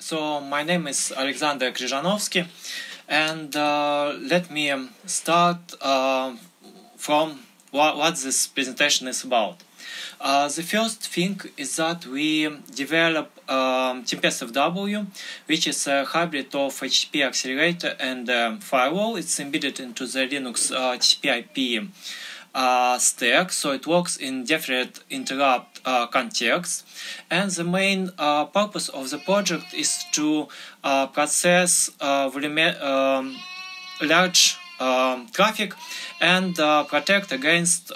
So my name is Alexander Krizhanovsky, and let me start from what this presentation is about. The first thing is that we develop Tempesta FW, which is a hybrid of HTTP accelerator and firewall. It's embedded into the Linux TCP IP stack, so it works in different interrupt contexts. And the main purpose of the project is to process large traffic and protect against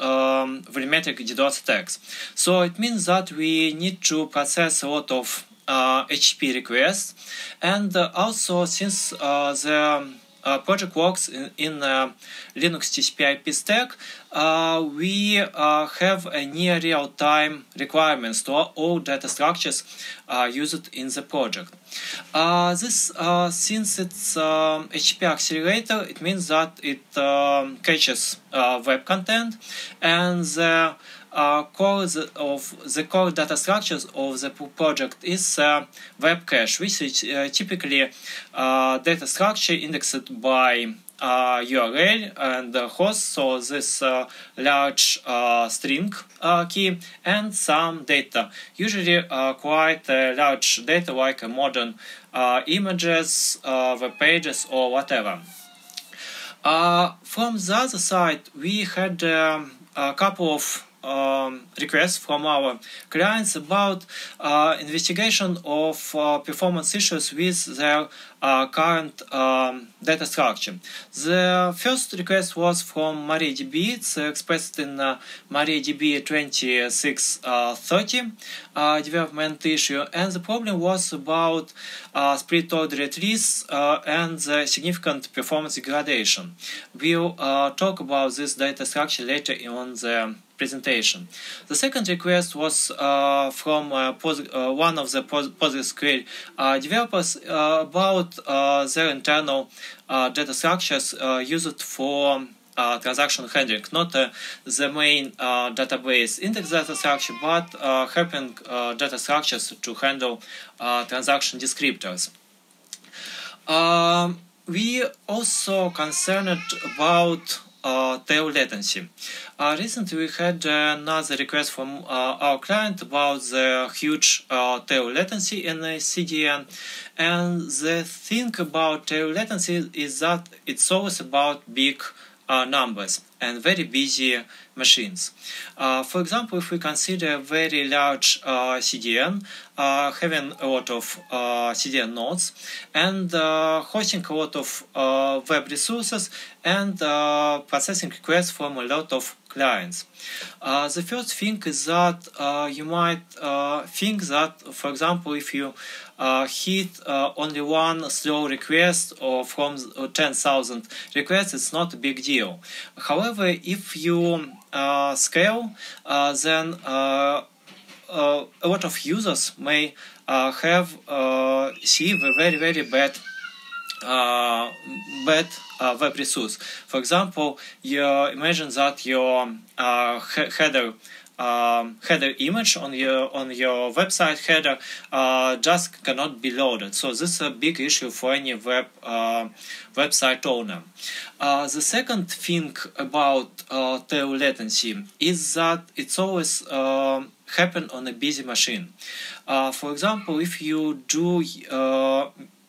volumetric DDoS attacks. So it means that we need to process a lot of HTTP requests, and also since the project works in Linux TCP IP stack, we have a near real-time requirements to all data structures used in the project. Since it's HTTP accelerator, it means that it caches web content, and the core data structures of the project is web cache, which is typically data structure indexed by URL and host, so this large string key and some data, usually quite large data like modern images, web pages or whatever. From the other side, we had a couple of requests from our clients about investigation of performance issues with their current data structure. The first request was from MariaDB. It's expressed in MariaDB 2630 development issue, and the problem was about split order trees and the significant performance degradation. We'll talk about this data structure later on the presentation. The second request was from one of the PostgreSQL developers about their internal data structures used for transaction handling, not the main database index data structure, but helping data structures to handle transaction descriptors. We also concerned about tail latency. Recently we had another request from our client about the huge tail latency in the CDN, and the thing about tail latency is that it's always about big numbers and very busy machines. For example, if we consider a very large CDN having a lot of CDN nodes and hosting a lot of web resources and processing requests from a lot of clients. The first thing is that you might think that, for example, if you hit only one slow request or from 10,000 requests, it's not a big deal. However, if you scale, then a lot of users may see a very, very bad web resource. For example, you imagine that your header image on your website header just cannot be loaded. So this is a big issue for any website owner. The second thing about tail latency is that it's always happen on a busy machine. For example, if you do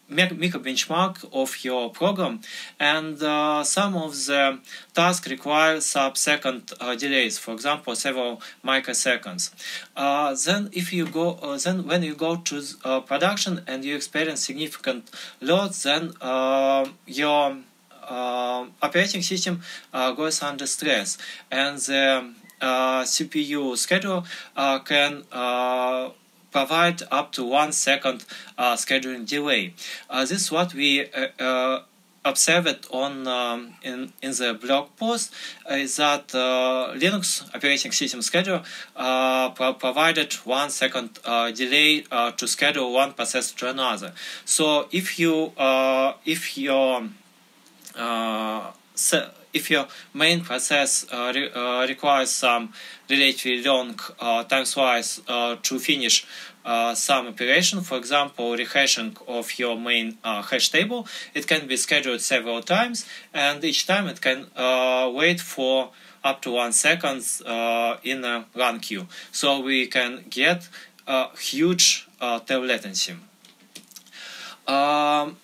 make a benchmark of your program, and some of the tasks require sub-second delays, for example, several microseconds. Then when you go to production and you experience significant loads, then your operating system goes under stress, and the CPU schedule can provide up to 1 second scheduling delay. This is what we observed on in the blog post, is that Linux operating system scheduler provided 1 second delay to schedule one process to another. So if you if your main process requires some relatively long time slice to finish some operation, for example, rehashing of your main hash table. It can be scheduled several times, and each time it can wait for up to 1 second in a run queue. So we can get a huge tail latency.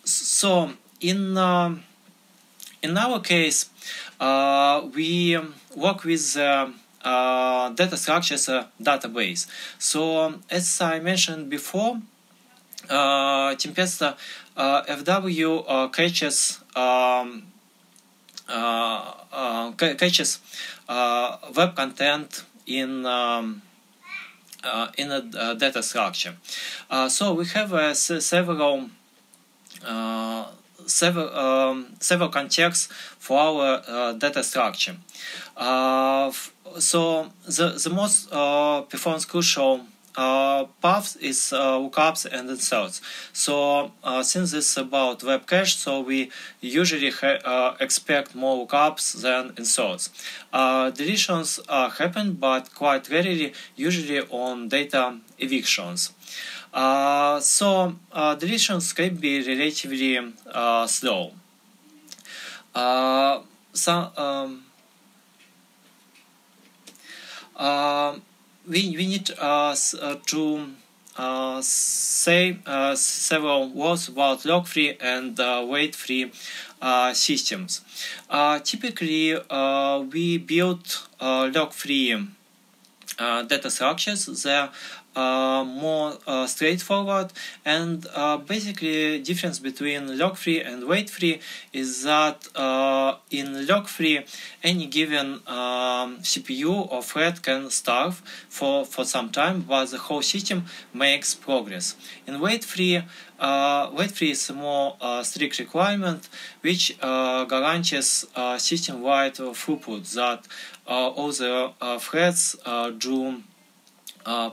So in our case, we work with data structures database. So as I mentioned before, Tempesta FW catches web content in a data structure. So we have several contexts for our data structure. So the most performance crucial path is lookups and inserts. So since it's about web cache, so we usually expect more lookups than inserts. Deletions happen, but quite rarely, usually on data evictions. So deletions can be relatively slow. We need to say several words about log-free and wait-free systems. Typically, we build log-free data structures. They're more straightforward, and basically difference between log-free and wait-free is that in log-free any given CPU or thread can starve for some time, but the whole system makes progress. In wait-free, wait-free is a more strict requirement which guarantees system-wide throughput, that all the threads do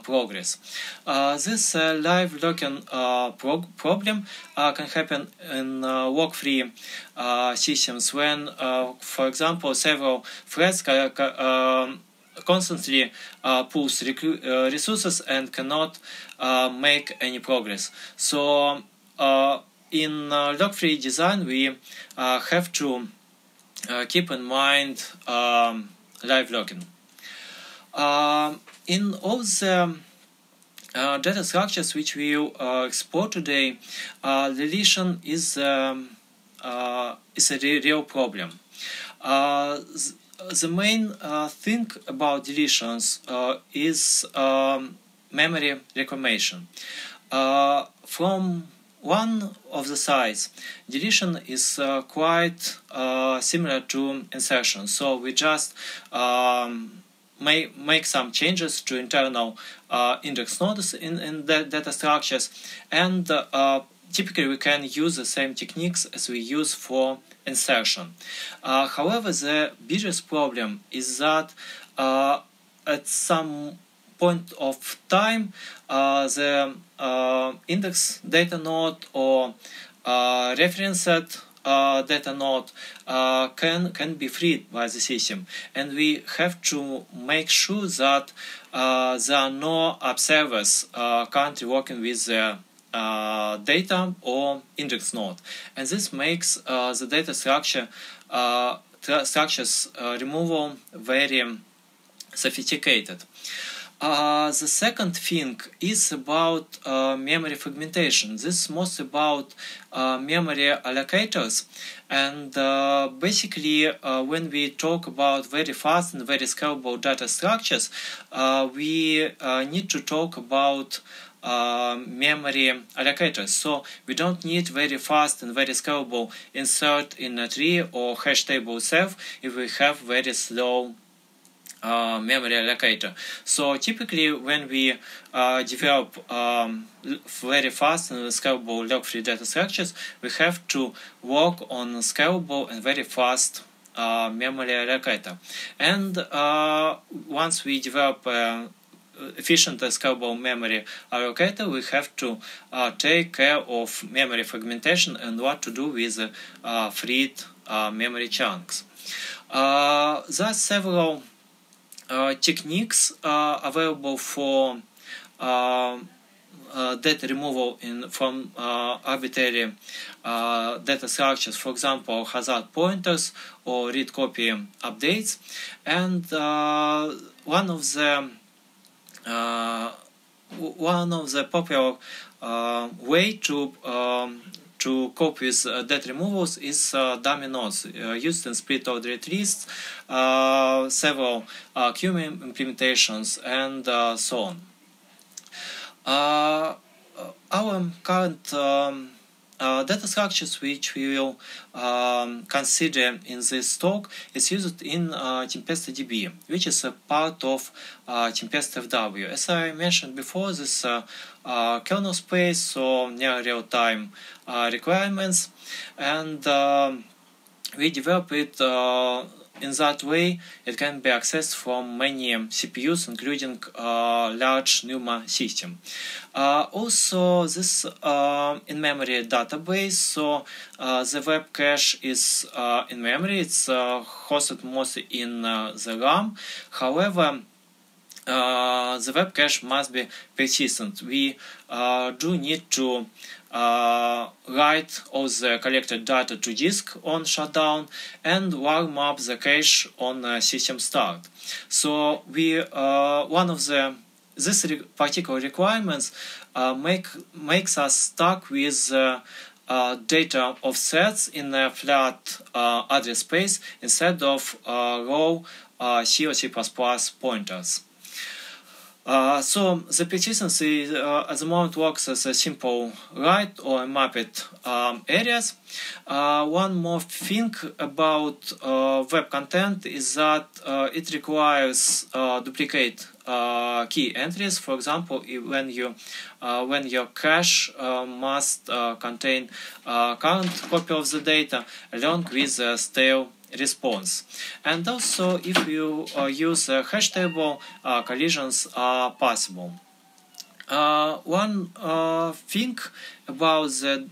progress. This live locking problem can happen in log-free systems when, for example, several threads constantly pulls resources and cannot make any progress. So in log-free design, we have to keep in mind live locking. In all the data structures which we explore today, deletion is a real problem. The main thing about deletions is memory reclamation. From one of the sides, deletion is quite similar to insertion. So we just may make some changes to internal index nodes in the data structures, and typically we can use the same techniques as we use for insertion. However, the biggest problem is that at some point of time the index data node or reference set data node can be freed by the system, and we have to make sure that there are no observers currently working with the data or index node, and this makes the data structure removal very sophisticated. The second thing is about memory fragmentation. This is most about memory allocators, and basically when we talk about very fast and very scalable data structures, we need to talk about memory allocators. So we don't need very fast and very scalable insert in a tree or hash table self if we have very slow memory allocator. So typically when we develop very fast and scalable log-free data structures, we have to work on scalable and very fast memory allocator. And once we develop efficient scalable memory allocator, we have to take care of memory fragmentation and what to do with freed memory chunks. There are several techniques available for that removal from arbitrary data structures, for example, hazard pointers or read copy updates. And one of the popular way to cope with debt removals is dummy nodes used in split ordered lists, several QM implementations, and so on. Our current data structures, which we will consider in this talk, is used in Tempesta DB, which is a part of Tempesta FW. As I mentioned before, this kernel space, so near real-time requirements, and we develop it in that way. It can be accessed from many CPUs, including large NUMA system. Also, this in-memory database, so the web cache is in-memory. It's hosted mostly in the RAM. However, the web cache must be persistent. We do need to write all the collected data to disk on shutdown and warm up the cache on system start. So we this particular requirements makes us stuck with data offsets in a flat address space instead of raw C or C++ pointers. So the persistency at the moment works as a simple write or mapped areas. One more thing about web content is that it requires duplicate key entries. For example, when your cache must contain current copy of the data along with the stale response. And also, if you use a hash table, collisions are possible. One thing about the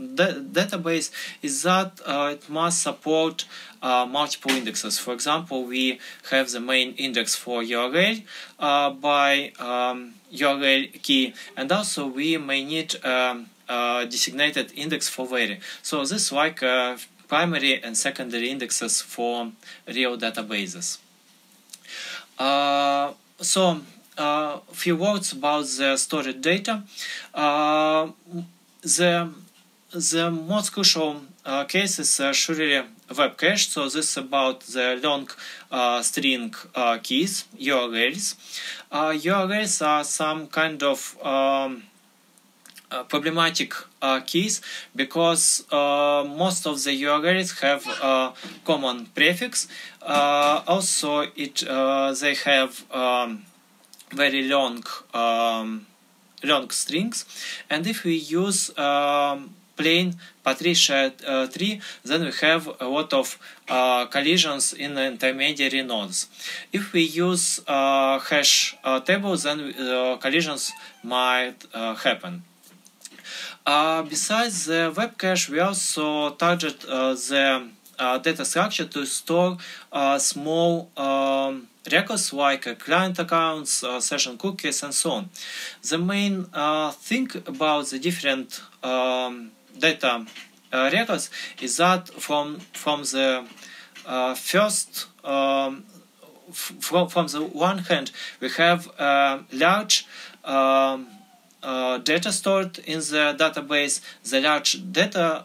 database is that it must support multiple indexes. For example, we have the main index for URL by URL key, and also we may need a designated index for vary. So this is like a primary and secondary indexes for real databases. So, a few words about the stored data. The most crucial case is surely web cache. So this is about the long string keys, URLs. URLs are some kind of problematic keys, because most of the URLs have a common prefix. Also, they have very long long strings, and if we use plain Patricia tree, then we have a lot of collisions in intermediary nodes. If we use hash table, then collisions might happen. Besides the web cache, we also target the data structure to store small records like client accounts, session cookies, and so on. The main thing about the different data records is that from the one hand, we have large data stored in the database. The large data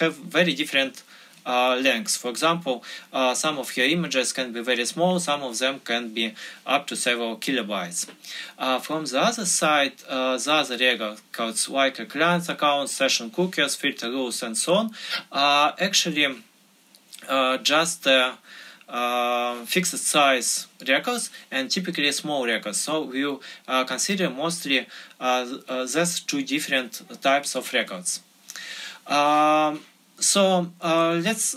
have very different lengths. For example, some of your images can be very small, some of them can be up to several kilobytes. From the other side, the other records like a client account, session cookies, filter rules, and so on are actually just fixed size records and typically small records. So we'll consider mostly these two different types of records. So let's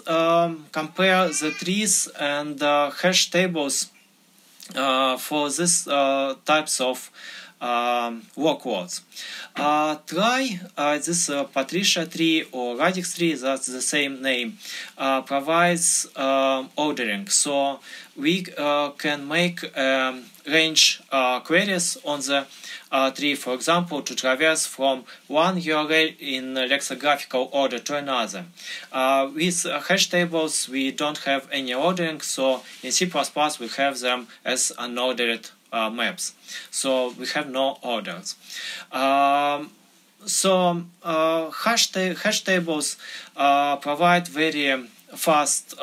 compare the trees and hash tables for these types of workloads. Trie, this Patricia tree or Radix tree, that's the same name, provides ordering. So we can make range queries on the tree, for example, to traverse from one URL in lexicographical order to another. With hash tables, we don't have any ordering, so in C++ we have them as unordered maps. So we have no orders. Hash tables provide very fast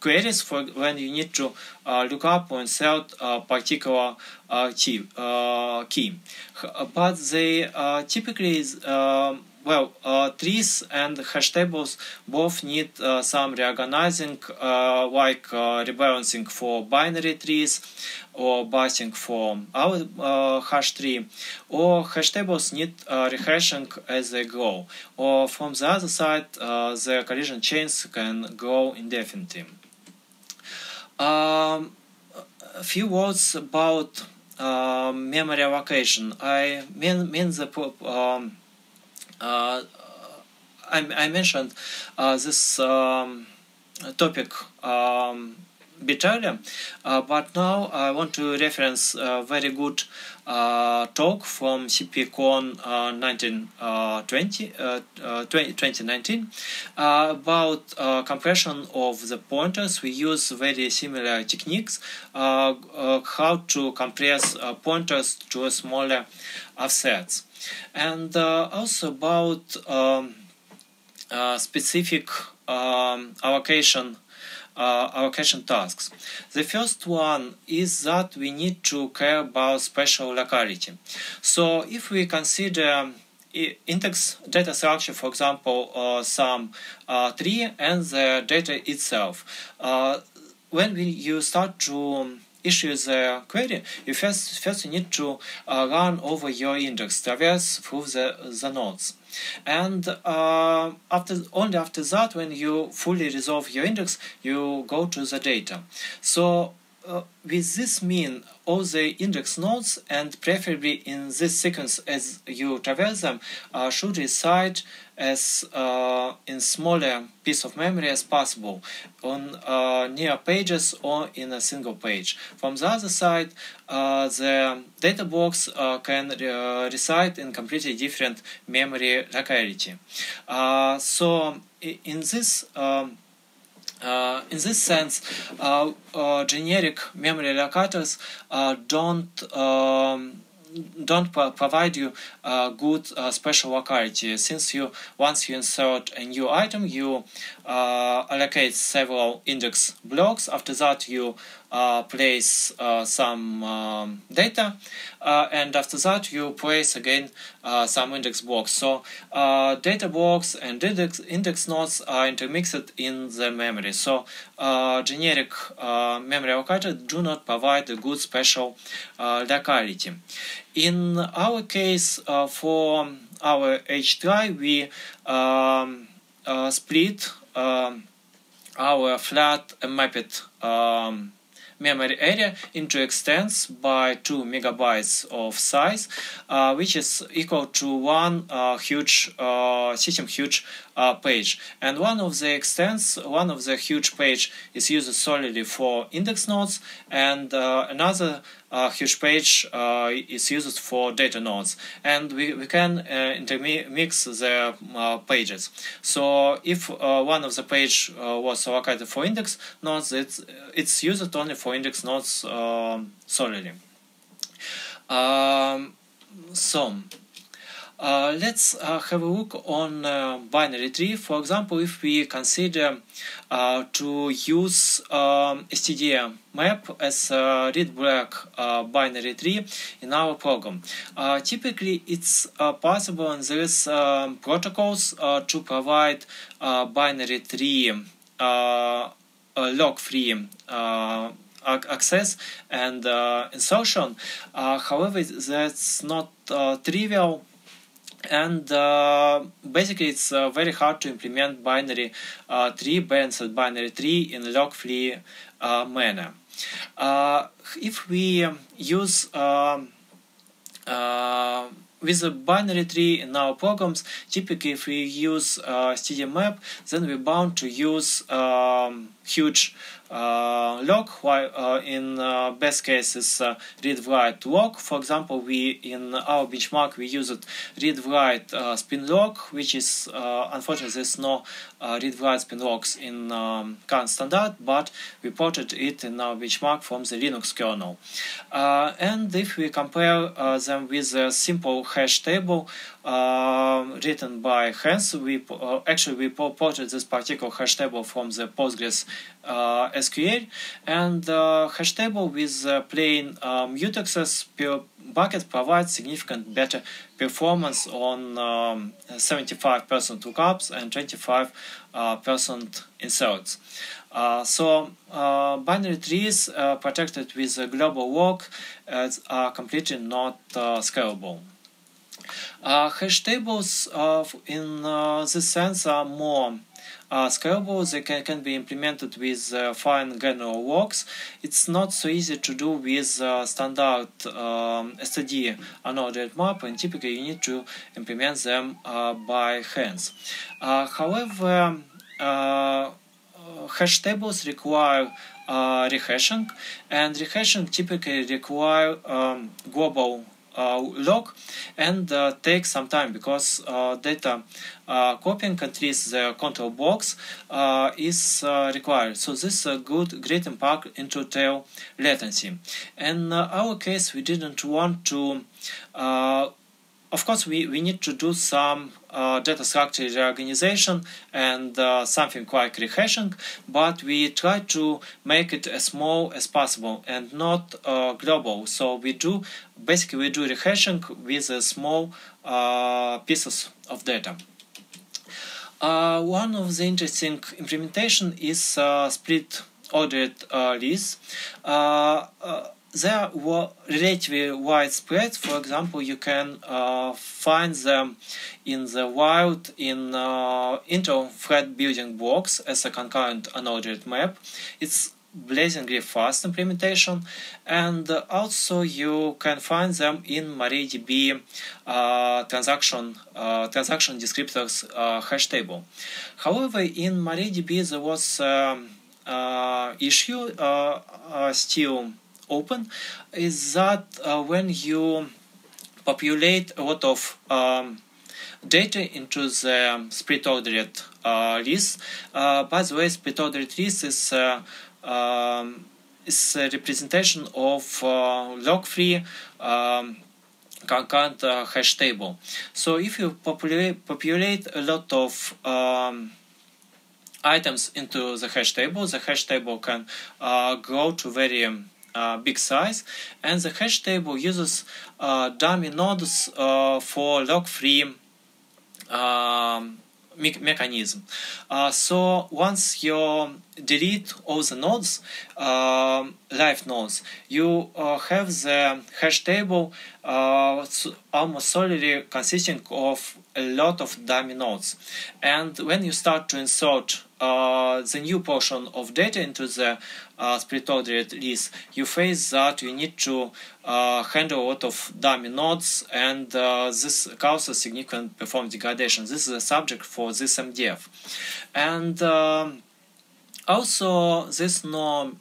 queries for when you need to look up or insert a particular key. But they typically is trees and hash tables both need some reorganizing, like rebalancing for binary trees or busing for our hash tree, or hash tables need rehashing as they grow, or from the other side the collision chains can grow indefinitely. A few words about memory allocation. I mean the I mentioned this topic a bit earlier, but now I want to reference a very good talk from CppCon 2019 about compression of the pointers. We use very similar techniques, how to compress pointers to smaller offsets, and also about specific allocation tasks. The first one is that we need to care about spatial locality. So if we consider index data structure, for example, some tree and the data itself, when you start to issue the query, you first you need to run over your index, traverse through the nodes, and only after that, when you fully resolve your index, you go to the data. So with this mean all the index nodes, and preferably in this sequence as you traverse them, should reside as in smaller piece of memory as possible, on near pages or in a single page. From the other side, the data blocks can reside in completely different memory locality. So in this sense, generic memory allocators don't provide you good spatial locality, since once you insert a new item, you allocate several index blocks. After that, you place some data, and after that, you place again some index blocks. So data blocks and index nodes are intermixed in the memory. So generic memory allocators do not provide a good spatial locality. In our case, for our Hash Trie, we split our flat mapped memory area into extents by 2 MB of size, which is equal to one huge page. And one of the huge page is used solely for index nodes, and another huge page is used for data nodes, and we can intermix the pages. So if one of the page was allocated for index nodes, it's used only for index nodes solely. Let's have a look on binary tree. For example, if we consider to use std::map as a read-block binary tree in our program. Typically, it's possible, and there is protocols to provide binary tree log-free access and insertion. However, that's not trivial. And basically, it's very hard to implement binary tree, balanced binary tree, in log-free manner. If we use With a binary tree in our programs, typically if we use std::map, then we're bound to use huge log, while in best cases read-write log. For example, we in our benchmark we used read-write spin log, which is unfortunately there's no read-write spin logs in current standard, but we ported it in our benchmark from the Linux kernel. And if we compare them with a simple hash table written by Hans, we ported this particular hash table from the Postgres SQL, and hash table with plain mutexes per bucket provides significant better performance on 75% lookups and 25% inserts. So binary trees protected with a global lock are completely not scalable. Hash tables in this sense are more scalable. They can be implemented with fine general locks. It's not so easy to do with standard std::unordered_map, and typically you need to implement them by hands. However, hash tables require rehashing, and rehashing typically require global log and take some time, because data copying and trees the control box is required. So this is a great impact into tail latency. In our case, we didn't want to. Of course, we need to do some data structure reorganization and something like rehashing, but we try to make it as small as possible and not global. So we do rehashing with small pieces of data. One of the interesting implementation is split ordered lists. They are relatively widespread. For example, you can find them in the wild in Intel Thread Building Blocks as a concurrent unordered map. It's blazingly fast implementation, and also you can find them in MariaDB transaction descriptors hash table. However, in MariaDB there was issue still open, is that when you populate a lot of data into the split ordered list. By the way, split ordered list is a representation of log-free concurrent hash table. So if you populate a lot of items into the hash table can grow to very big size, and the hash table uses dummy nodes for log-free mechanism. So once you delete all the nodes, live nodes, you have the hash table almost solely consisting of a lot of dummy nodes, and when you start to insert the new portion of data into the split ordered list, you face that you need to handle a lot of dummy nodes, and this causes significant performance degradation. This is a subject for this MDF. And also, this no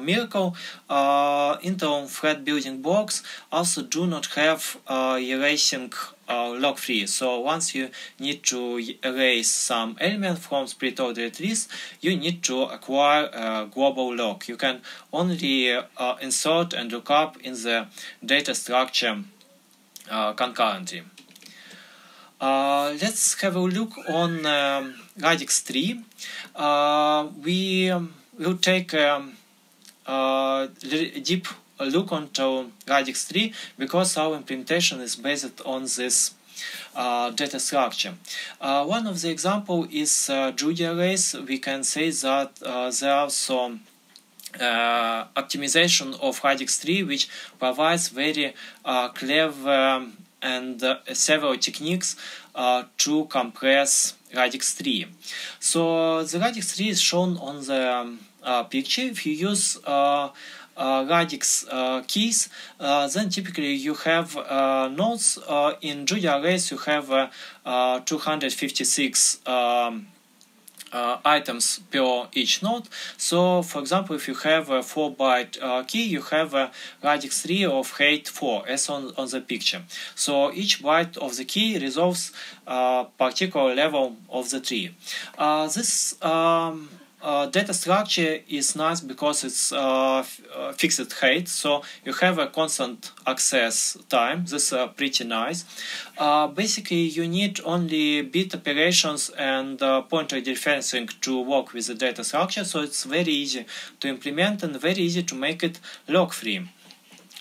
miracle, Intel Thread Building Blocks also do not have erasing log-free. So once you need to erase some element from split ordered list, you need to acquire a global log. You can only insert and look up in the data structure concurrently. Let's have a look on Radix tree. We will take a deep look onto Radix tree because our implementation is based on this data structure. One of the example is Judy arrays. We can say that there are some optimization of Radix tree which provides very clever and several techniques to compress Radix tree. So the Radix tree is shown on the picture. If you use Radix keys, then typically you have nodes. In Judy arrays you have 256 items per each node. So, for example, if you have a 4-byte key, you have a radix 3 of height 4, as on the picture. So, each byte of the key resolves a particular level of the tree. This data structure is nice because it's fixed height, so you have a constant access time. This is pretty nice. Basically, you need only bit operations and pointer referencing to work with the data structure, so it's very easy to implement and very easy to make it log-free.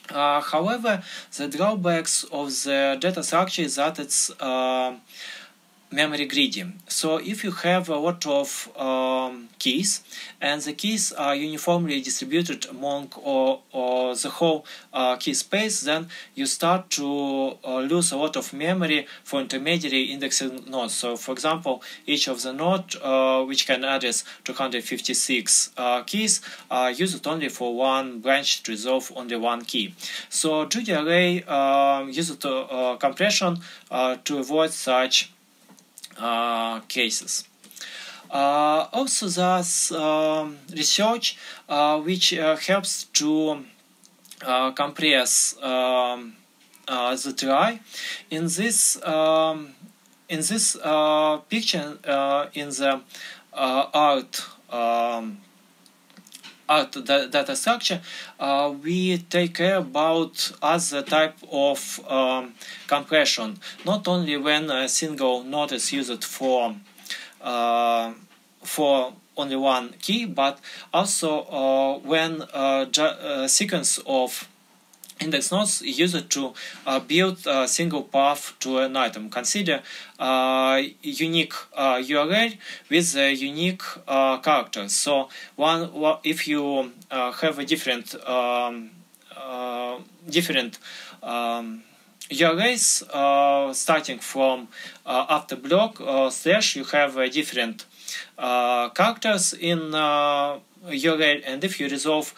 However, the drawbacks of the data structure is that it's memory greedy. So if you have a lot of keys and the keys are uniformly distributed among or the whole key space, then you start to lose a lot of memory for intermediary indexing nodes. So for example, each of the nodes which can address 256 keys are used only for one branch to resolve only one key. So Judy array uses compression to avoid such cases. Also, there's research which helps to compress the trie. In this picture, in the art data structure, we take care about other type of compression, not only when a single node is used for only one key, but also when a sequence of index nodes is used to build a single path to an item. Consider unique URL with a unique character. So if you have a different URLs starting from after block slash, you have different characters in URL, and if you resolve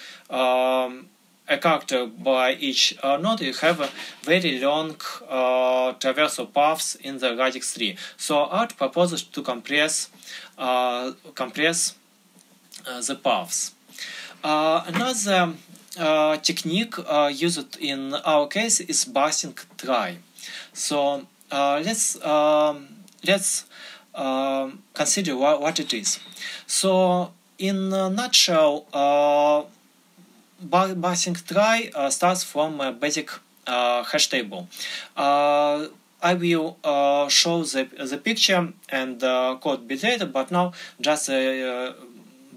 a character by each node, you have a very long traversal paths in the radix tree. So Art proposes to compress the paths. Another technique used in our case is bursting trie. So let's consider what it is. So in a nutshell, bursting trie starts from a basic hash table. I will show the picture and code bit later, but now just a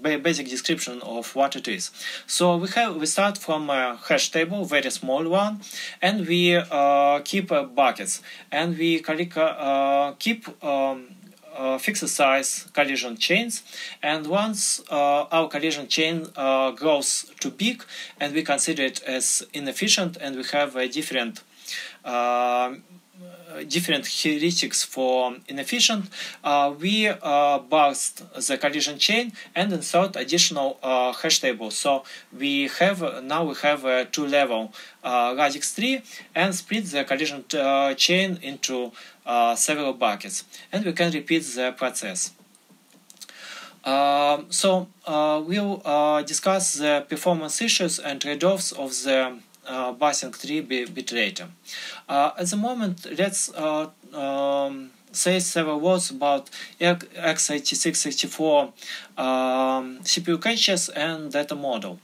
basic description of what it is. So we start from a hash table, very small one, and we keep buckets, and we keep fixed size collision chains, and once our collision chain grows too big and we consider it as inefficient, and we have a different heuristics for inefficient, we burst the collision chain and insert additional hash table. So we have now we have a two-level radix tree and split the collision chain into several buckets, and we can repeat the process. So we'll discuss the performance issues and trade-offs of the bursting tree bit later. At the moment, let's say several words about x86-64 CPU caches and data model.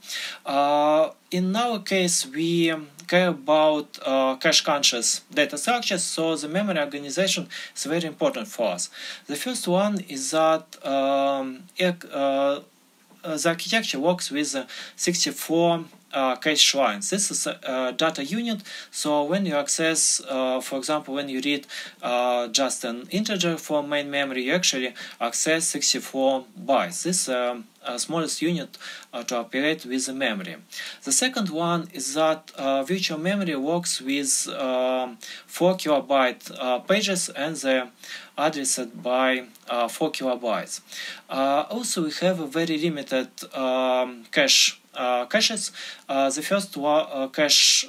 In our case, we care about cache-conscious data structures, so the memory organization is very important for us. The first one is that the architecture works with 64 cache shrines. This is a data unit, so when you access, for example, when you read just an integer from main memory, you actually access 64 bytes. This smallest unit to operate with the memory. The second one is that virtual memory works with 4 kilobyte pages, and the addressed by 4 kilobytes. Also, we have a very limited cache caches. The first cache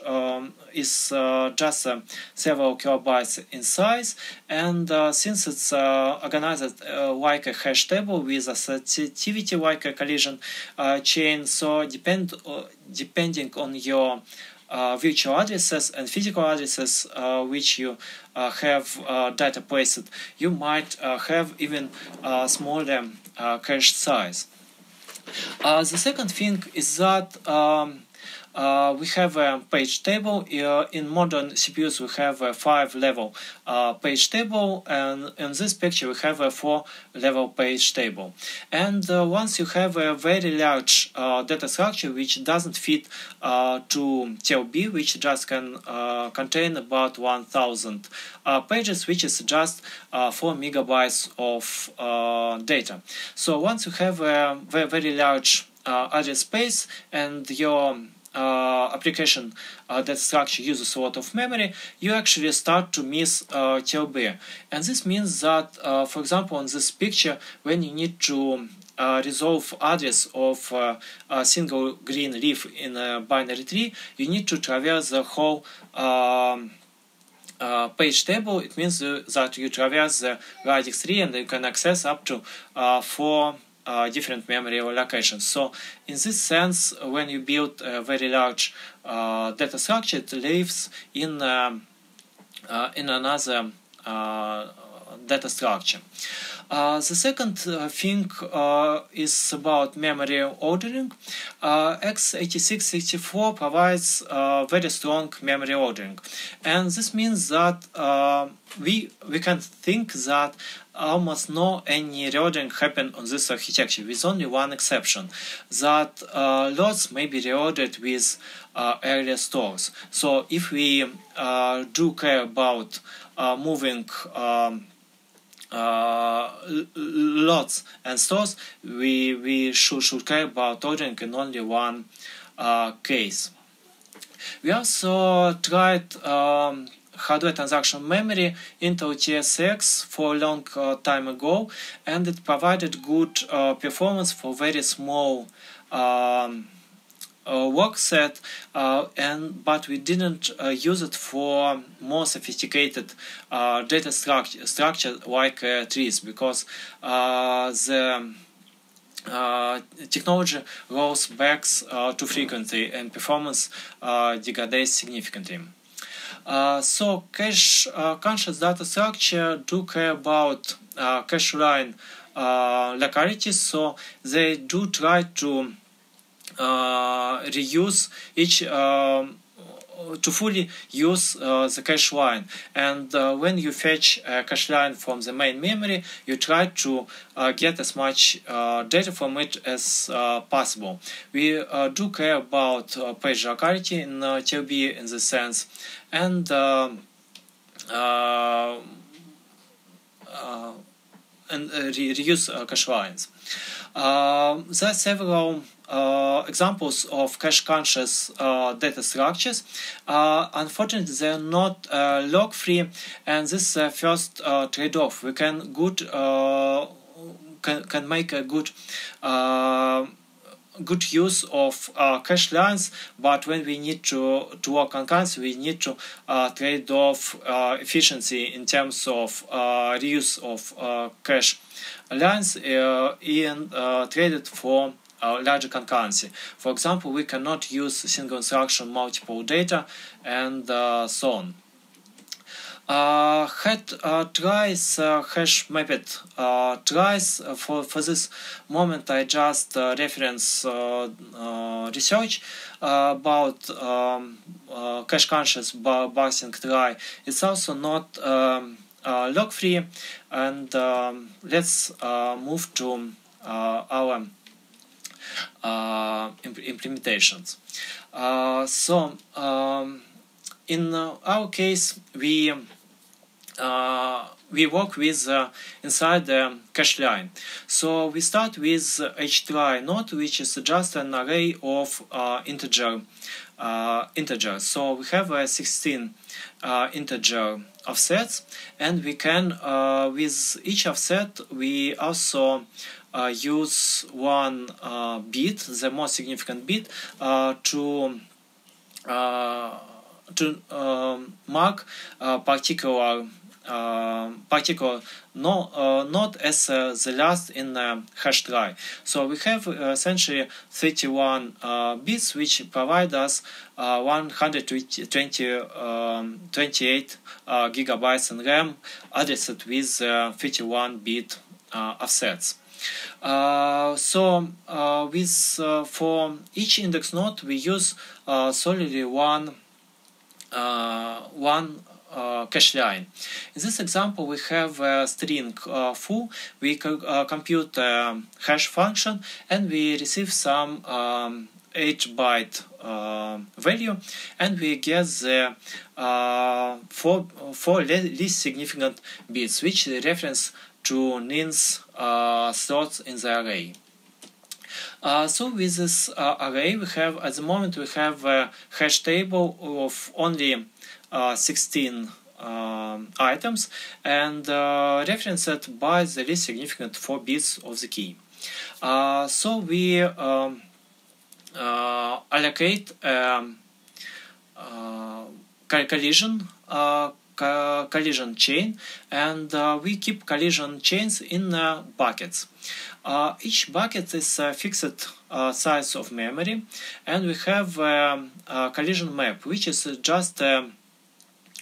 is just several kilobytes in size, and since it's organized like a hash table with a sensitivity like a collision chain, so depending on your virtual addresses and physical addresses which you have data placed, you might have even smaller cache size. The second thing is that we have a page table. In modern CPUs, we have a 5-level page table, and in this picture, we have a 4-level page table. And once you have a very large data structure which doesn't fit to TLB, which just can contain about 1,000 pages, which is just 4 megabytes of data. So once you have a very large address space and your application that structure uses a lot of memory, you actually start to miss TLB. And this means that, for example, in this picture, when you need to resolve address of a single green leaf in a binary tree, you need to traverse the whole page table. It means that you traverse the Radix tree and you can access up to 4 different memory locations. So in this sense, when you build a very large data structure, it lives in another data structure. The second thing is about memory ordering. x86-64 provides very strong memory ordering, and this means that we can think that almost no any reordering happen on this architecture, with only one exception, that loads may be reordered with earlier stores. So if we do care about moving lots and stores, we should care about ordering in only one case. We also tried hardware transaction memory, Intel TSX, for a long time ago, and it provided good performance for very small work set, but we didn't use it for more sophisticated data structure like trees, because the technology rolls back too frequently and performance degrades significantly. So cache conscious data structure do care about cache line localities, so they do try to reuse each to fully use the cache line. And when you fetch a cache line from the main memory, you try to get as much data from it as possible. We do care about page locality in TLB in this sense, and reuse cache lines. There are several examples of cache-conscious data structures. Unfortunately, they are not log-free, and this is the first trade-off. We can make a good use of cache lines, but when we need to work on kinds, we need to trade off efficiency in terms of reuse of cache lines and trade it for larger concurrency. For example, we cannot use single instruction, multiple data, and so on. Hash tries hash mapped tries. For this moment, I just reference research about cache conscious parsing trie. It's also not log free, and let's move to our implementations. In our case, we we work with inside the cache line. So we start with HTI node, which is just an array of integers. So we have 16 integer offsets, and we can with each offset we also use one bit, the most significant bit, to mark particular node as the last in hash trie. So we have essentially 31 bits, which provide us 128 gigabytes in RAM, addressed with 31-bit offsets. For each index node we use solely one cache line. In this example we have a string foo. We compute hash function, and we receive some 8-byte value, and we get the four least significant bits, which reference to nins slots in the array. So with this array we have, at the moment we have a hash table of only 16 items, and referenced by the least significant 4 bits of the key. So we allocate collision chain, and we keep collision chains in buckets. Each bucket is a fixed size of memory, and we have a collision map, which is just a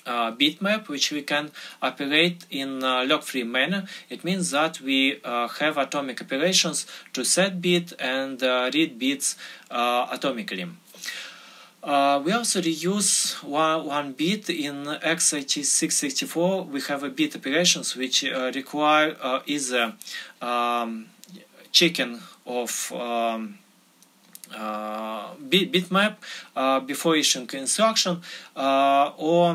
bitmap which we can operate in a log-free manner. It means that we have atomic operations to set bit and read bits atomically. We also reuse one bit in x86-64. We have a bit operations which require either checking of bitmap before issuing instruction, or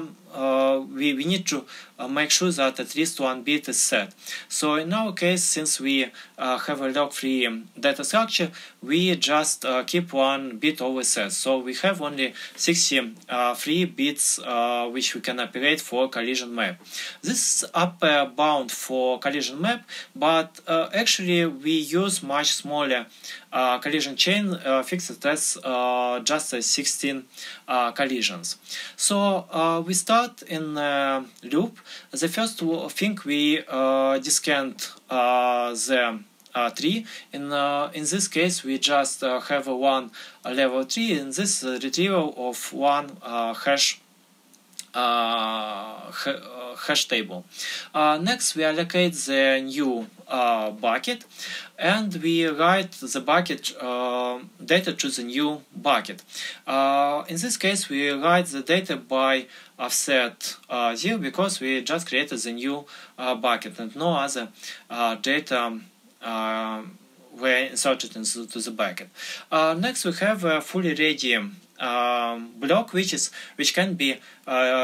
we need to make sure that at least one bit is set. So in our case, since we have a log-free data structure, we just keep one bit always set. So we have only 63 bits which we can operate for collision map. This is upper bound for collision map, but actually we use much smaller collision chain, fixed as just 16 collisions. So we start in loop. The first thing we discount the tree. In this case we just have a one level tree, and this retrieval of one hash table. Next we allocate the new bucket, and we write the bucket data to the new bucket. In this case we write the data by offset 0, because we just created the new bucket and no other data were inserted into the bucket. Next we have a fully ready block, which can be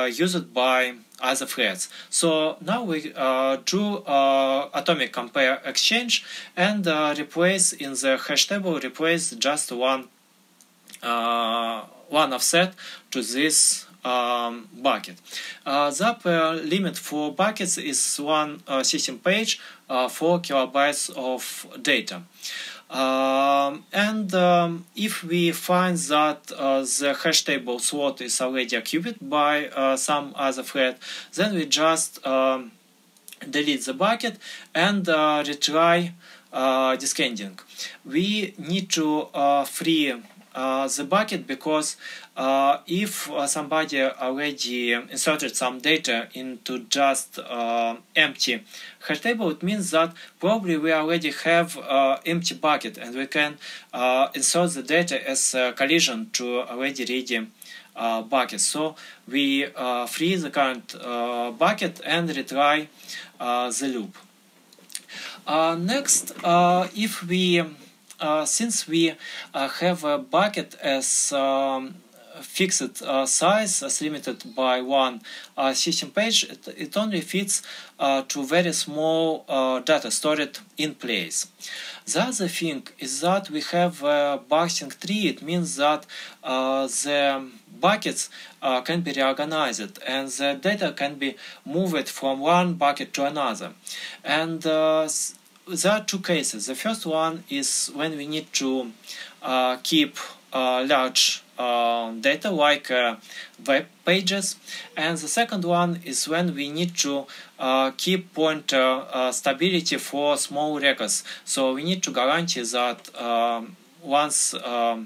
used by other threads. So now we drew atomic compare exchange, and replace in the hash table just one offset to this bucket. The upper limit for buckets is one system page for kilobytes of data. If we find that the hash table slot is already occupied by some other thread, then we just delete the bucket and retry descending. We need to free the bucket, because if somebody already inserted some data into just empty hash table, it means that probably we already have empty bucket, and we can insert the data as a collision to already ready bucket. So we free the current bucket and retry the loop. Next, if we since we have a bucket as fixed size as limited by one system page, it only fits to very small data stored in place. The other thing is that we have a bucketing tree. It means that the buckets can be reorganized and the data can be moved from one bucket to another. And there are two cases. The first one is when we need to keep large data like web pages, and the second one is when we need to keep pointer stability for small records. So we need to guarantee that once a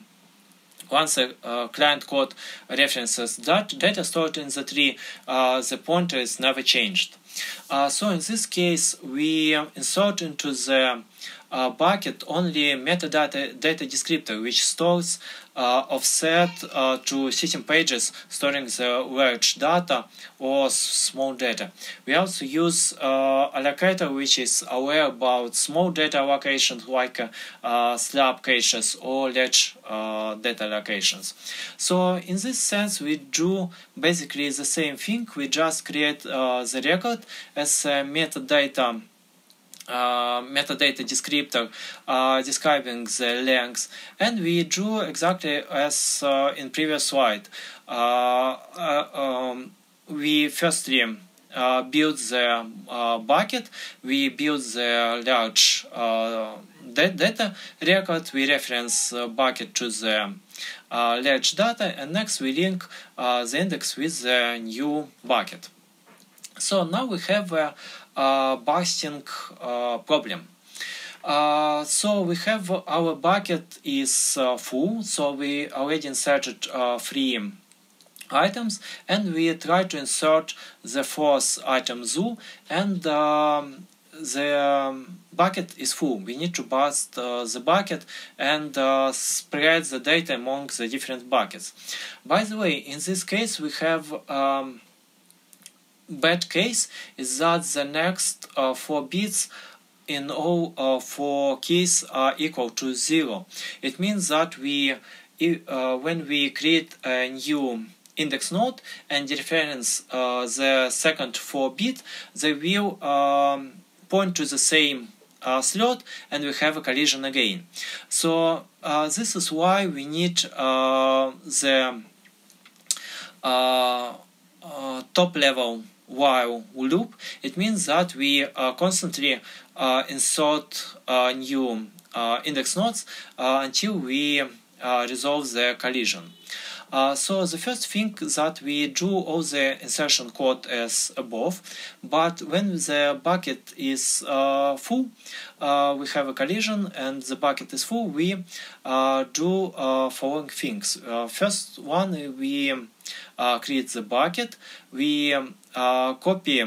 client code references that data stored in the tree, the pointer is never changed. So in this case, we insert into the bucket only metadata descriptor, which stores offset to system pages storing the large data or small data. We also use allocator, which is aware about small data allocations like slab caches or large data allocations. So in this sense, we do basically the same thing. We just create the record as a metadata descriptor describing the length, and we drew exactly as in previous slide. We firstly build the bucket, we build the large data record, we reference bucket to the large data, and next we link the index with the new bucket. So now we have a bursting problem. So we have our bucket is full, so we already inserted 3 items, and we try to insert the 4th item zoo, and the bucket is full. We need to burst the bucket and spread the data among the different buckets. By the way, in this case we have bad case is that the next 4 bits in all 4 keys are equal to 0. It means that we, when we create a new index node and reference the second 4 bit, they will point to the same slot, and we have a collision again. So this is why we need the top level while loop. It means that we constantly insert new index nodes until we resolve the collision. So the first thing that we drew all the insertion code as above, but when the bucket is full, we have a collision and the bucket is full, we do following things. First one, we create the bucket, we copy.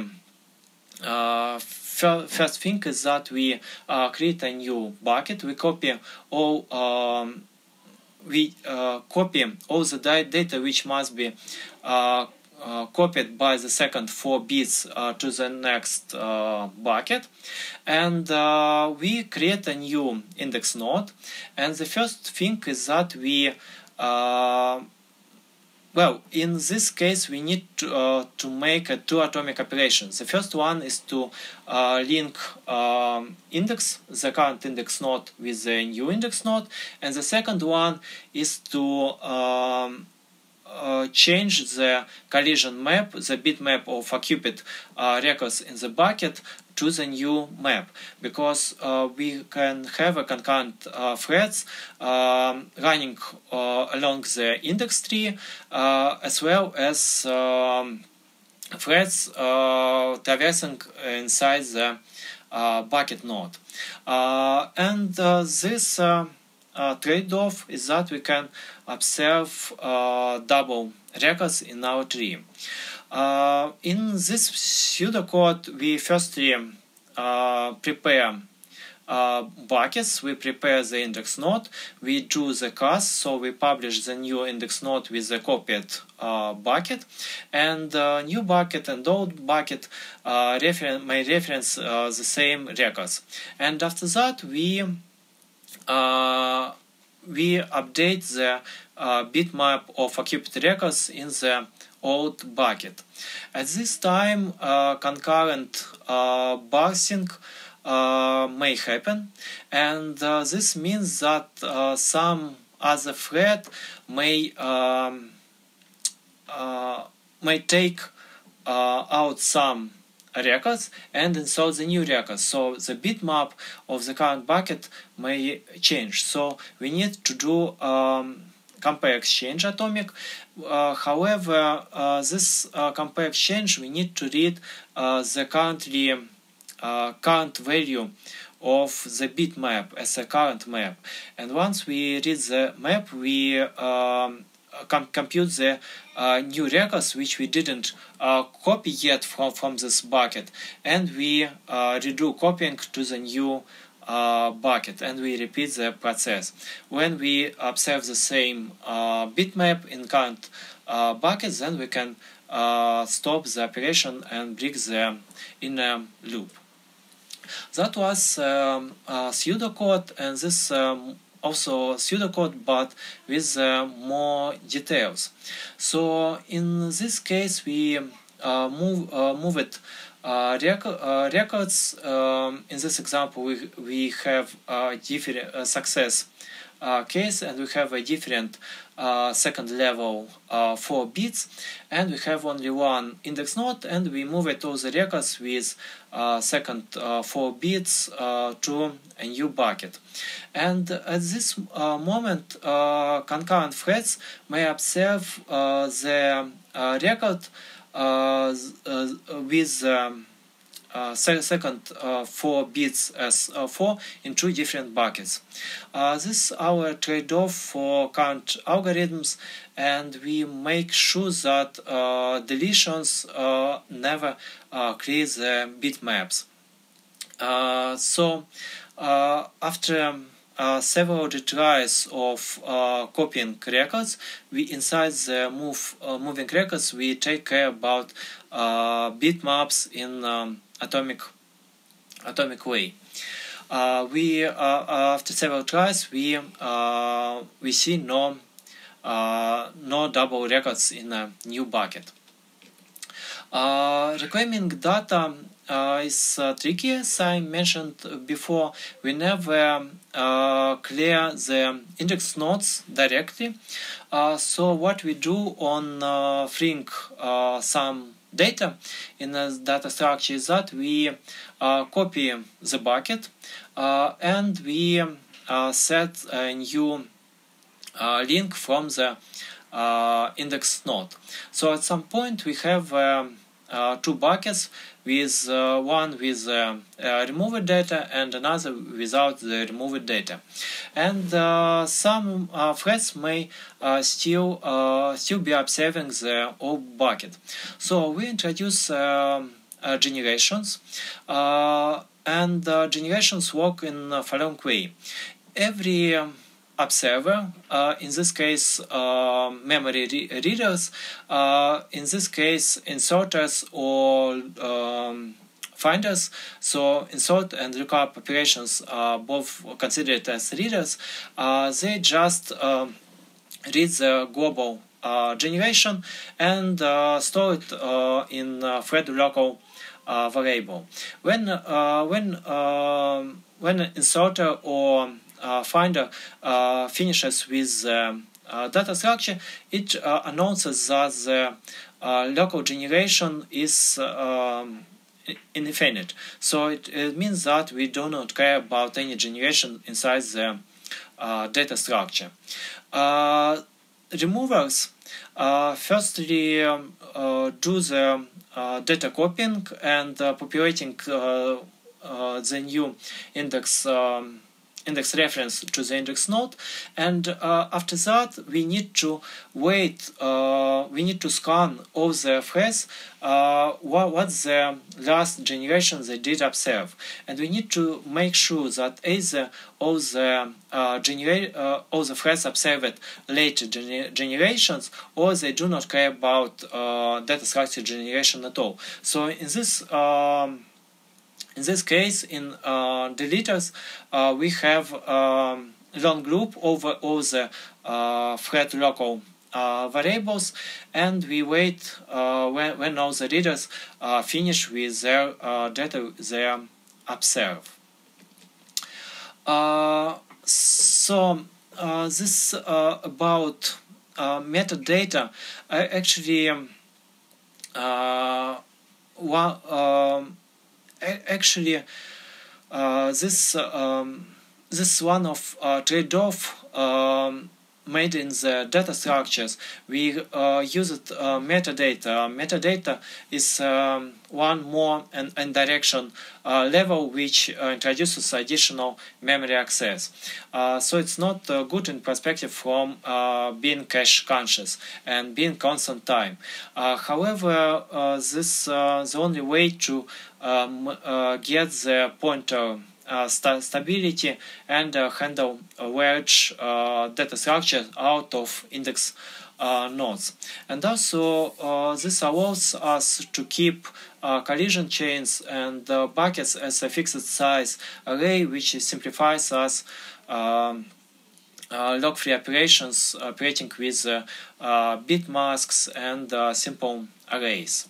First thing is that we create a new bucket, we copy all the data which must be copied by the second 4 bits to the next bucket, and we create a new index node. And the first thing is that we well, in this case we need to make 2 atomic operations. The first one is to link index, the current index node with the new index node, and the second one is to change the collision map, the bit map of occupied records in the bucket to the new map, because we can have a concurrent threads running along the index tree, as well as threads traversing inside the bucket node. And this trade-off is that we can observe double records in our tree. In this pseudocode, we firstly prepare buckets, we prepare the index node, we do the cast, so we publish the new index node with the copied bucket, and new bucket and old bucket may reference the same records. And after that, we update the bitmap of occupied records in the old bucket. At this time, concurrent parsing may happen, and this means that some other thread may take out some records and insert the new records. So the bitmap of the current bucket may change. So we need to do compare exchange atomic. However, this compare exchange, we need to read the current value of the bitmap as a current map. And once we read the map, we compute the new records which we didn't copy yet from this bucket, and we redo copying to the new bucket, and we repeat the process. When we observe the same bitmap in current bucket, then we can stop the operation and break the inner loop. That was pseudocode, and this also pseudocode, but with more details. So in this case, we moved records. In this example, we have a different success case, and we have a different second level 4 bits, and we have only one index node, and we moved all the records with second 4 bits to a new bucket. And at this moment, concurrent threads may observe the record with second 4 bits as 4 in two different buckets. This is our trade-off for current algorithms, and we make sure that deletions never create the bitmaps. So after several retries of copying records, we inside the moving records, we take care about bitmaps in atomic way. After several tries, we see no double records in a new bucket. Reclaiming data is tricky. As I mentioned before, we never clear the index nodes directly. So what we do on freeing some data in the data structure is that we copy the bucket and we set a new link from the index node. So at some point we have two buckets, with one with removed data and another without the removed data, and some threads may still be observing the old bucket. So we introduce generations, and generations work in a following way. Every observer, in this case memory readers, in this case inserters or finders, so insert and lookup operations are both considered as readers, they just read the global generation and store it in thread local variable. When inserter or finder finishes with data structure, it announces that the local generation is infinite. So it means that we do not care about any generation inside the data structure. Removers firstly do the data copying and populating the new index reference to the index node, and after that we need to wait, we need to scan all the threads, what's the last generation they did observe, and we need to make sure that either all the threads observed later generations, or they do not care about data structure generation at all. So in this case, in deleters, we have run group over all the thread local variables, and we wait when all the readers finish with their data, their observe. So this about metadata. This one of trade-off made in the data structures. We used metadata. Metadata is one more and direction level which introduces additional memory access. So it's not good in perspective from being cache conscious and being constant time. However, this the only way to get the pointer stability and handle large data structure out of index nodes. And also this allows us to keep collision chains and buckets as a fixed size array, which simplifies us log-free operations operating with bit masks and simple arrays.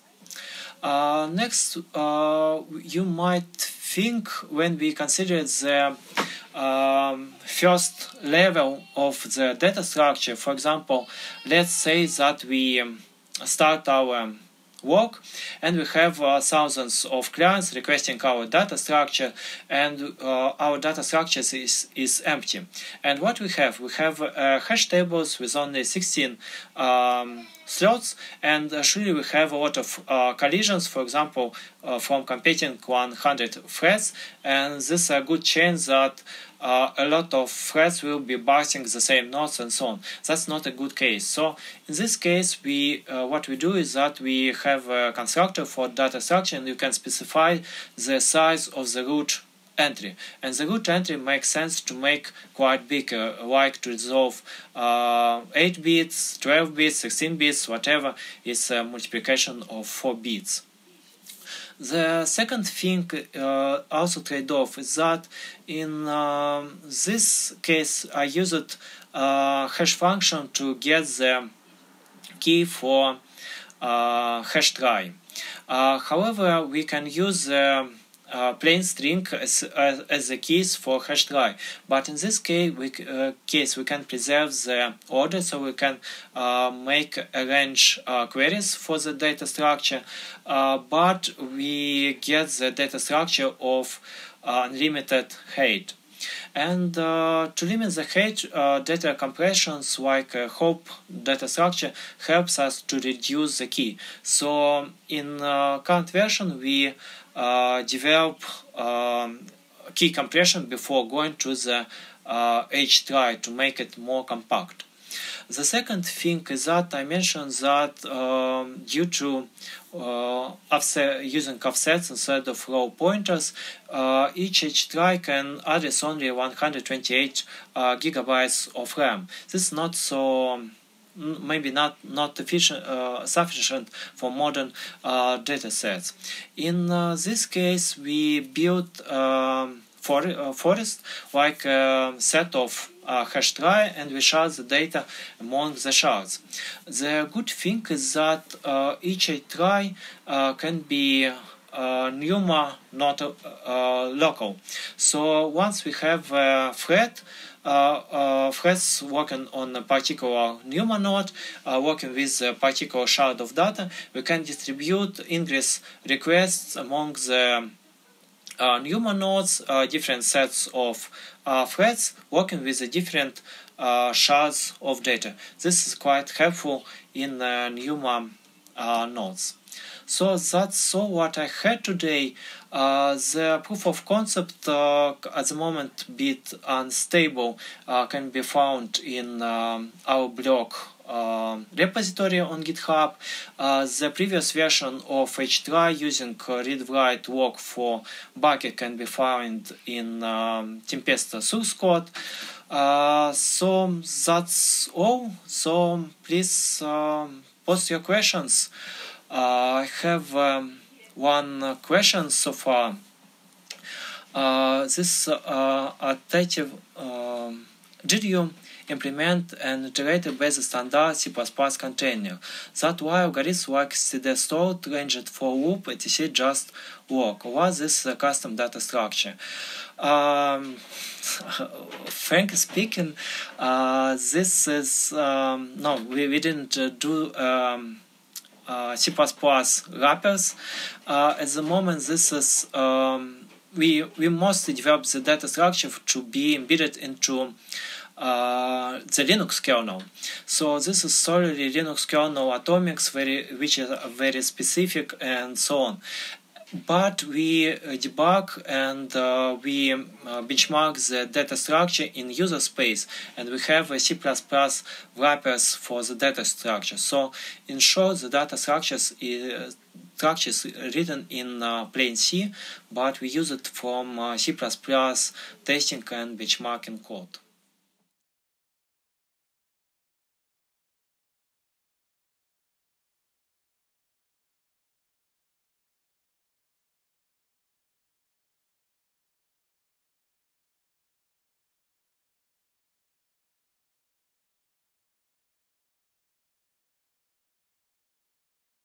Next, you might think when we consider the first level of the data structure, for example, let's say that we start our work and we have thousands of clients requesting our data structure, and our data structure is empty. And what we have? We have hash tables with only 16 slots, and surely we have a lot of collisions, for example, from competing 100 threads, and this is a good chance that a lot of threads will be bursting the same nodes and so on. That's not a good case. So in this case, we what we do is that we have a constructor for data structure, and you can specify the size of the root entry. And the root entry makes sense to make quite big, like to resolve 8 bits, 12 bits, 16 bits, whatever is a multiplication of 4 bits. The second thing, also trade-off, is that in this case I used hash function to get the key for hash trie. However, we can use plain string as the keys for hash trie, but in this case we can preserve the order, so we can make a range queries for the data structure, but we get the data structure of unlimited height. And to limit the height, data compressions like Hope data structure helps us to reduce the key. So in current version we develop key compression before going to the H trie to make it more compact. The second thing is that I mentioned that due to using offsets instead of row pointers, each HTI can address only 128 gigabytes of RAM. This is not so, maybe not efficient, sufficient for modern data sets. In this case, we built forest like a set of hash trie, and we share the data among the shards. The good thing is that each trie can be NUMA, not local. So once we have a thread, threads working on a particular NUMA node, working with a particular shard of data, we can distribute ingress requests among the NUMA nodes, different sets of threads working with the different shards of data. This is quite helpful in NUMA nodes. So that's all what I had today. The proof of concept at the moment a bit unstable can be found in our blog repository on GitHub. The previous version of HTrie using read-write work for bucket can be found in Tempesta source code. So that's all. So please post your questions. I have one question so far. This adaptive Did you implement an iterator based standard C++ container? That why algorithms like std sort, ranged for loop, etc. just work? Was this custom data structure? Frankly speaking, this is no, we didn't do C++ wrappers at the moment. This is we mostly developed the data structure to be embedded into the Linux kernel. So this is solely Linux kernel atomics, which are very specific and so on. But we debug and we benchmark the data structure in user space, and we have a C++ wrappers for the data structure. So in short, the data structures written in plain C, but we use it from C++ testing and benchmarking code.